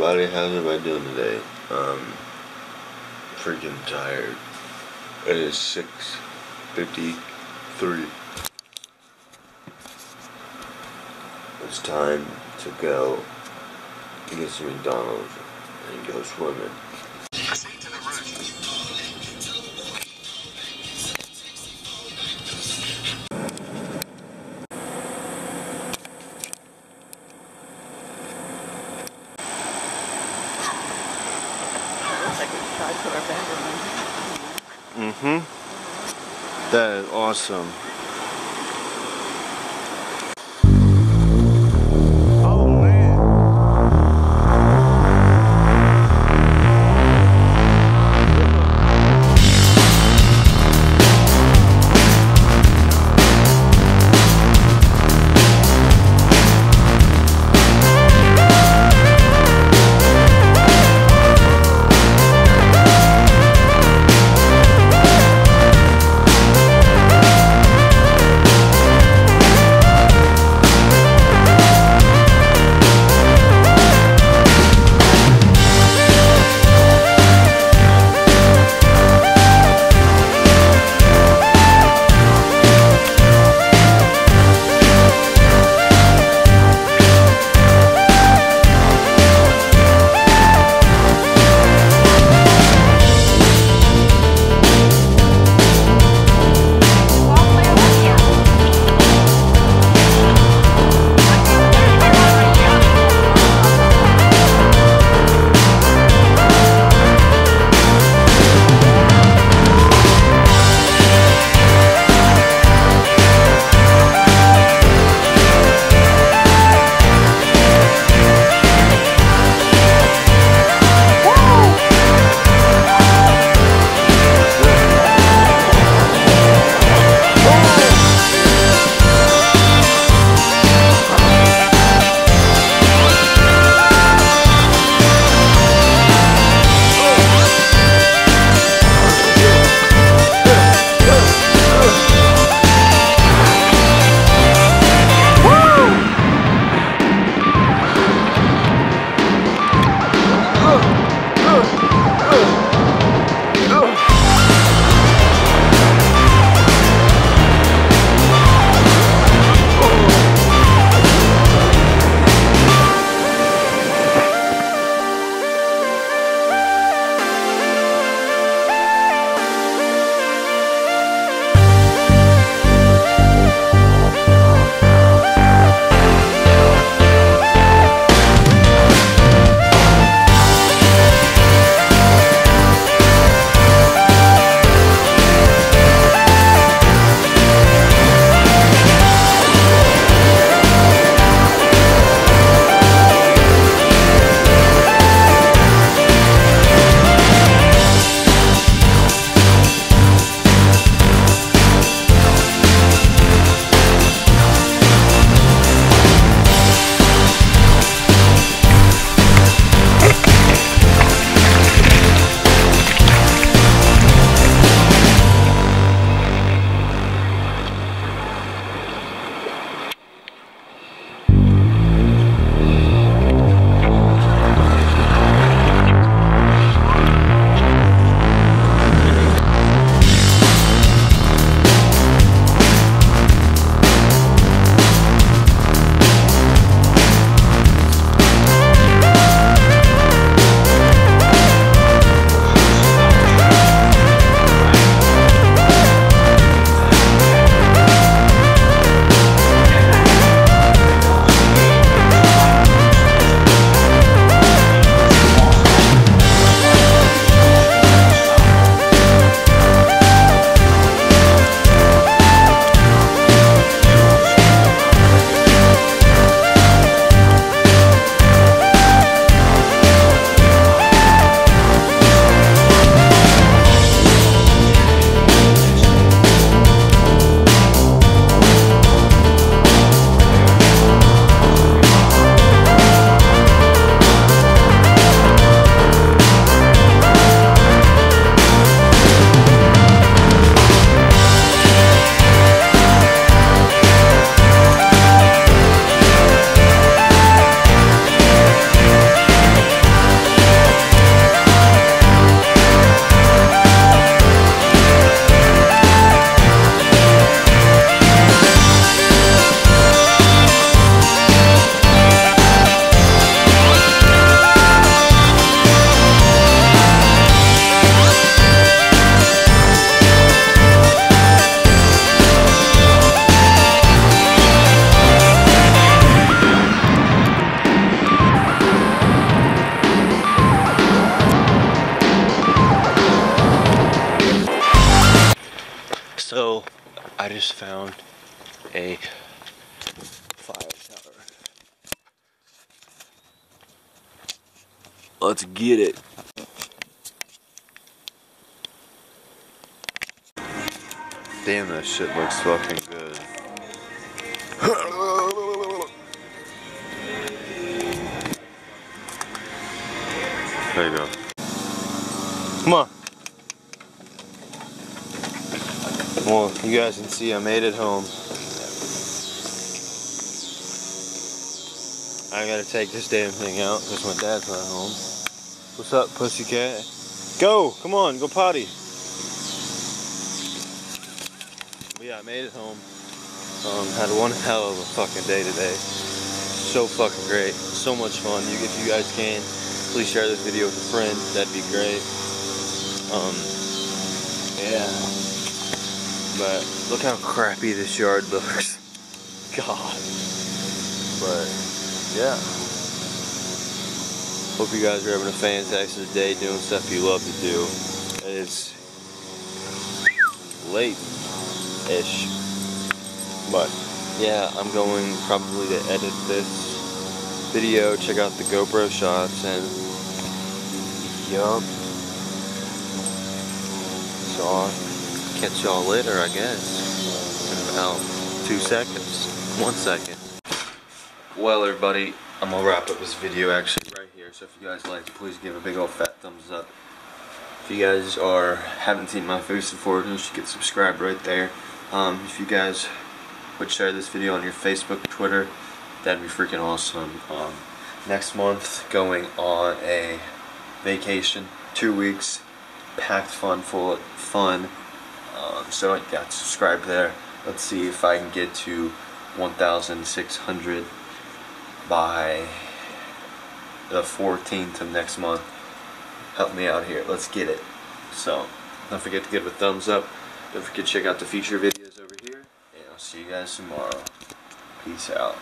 everybody, how's everybody doing today? Freaking tired. It is 6:53. It's time to go get some McDonald's and go swimming. Mm-hmm. That is awesome. So I just found a fire tower. Let's get it. Damn, that shit looks fucking good. There you go. Come on. Well, you guys can see I made it home. I gotta take this damn thing out because my dad's not home. What's up, pussycat? Go! Come on, go potty. But yeah, I made it home. Had one hell of a fucking day today. So fucking great. So much fun. If you guys can, please share this video with a friend. That'd be great. Yeah. But look how crappy this yard looks. God. But yeah. Hope you guys are having a fantastic day doing stuff you love to do. It's late-ish. But yeah, I'm going probably to edit this video, check out the GoPro shots, and yup. So catch y'all later, I guess, in about 2 seconds, 1 second. Well, everybody, I'm gonna wrap up this video actually right here, so if you guys like it, please give a big old fat thumbs up. If you guys haven't seen my face before, you should get subscribed right there. If you guys would share this video on your Facebook, Twitter, that'd be freaking awesome. Next month, going on a vacation, 2 weeks, packed fun, full of fun. So I got subscribed there. Let's see if I can get to 1,600 by the 14th of next month. Help me out here. Let's get it. So don't forget to give it a thumbs up. Don't forget to check out the feature videos over here. And I'll see you guys tomorrow. Peace out.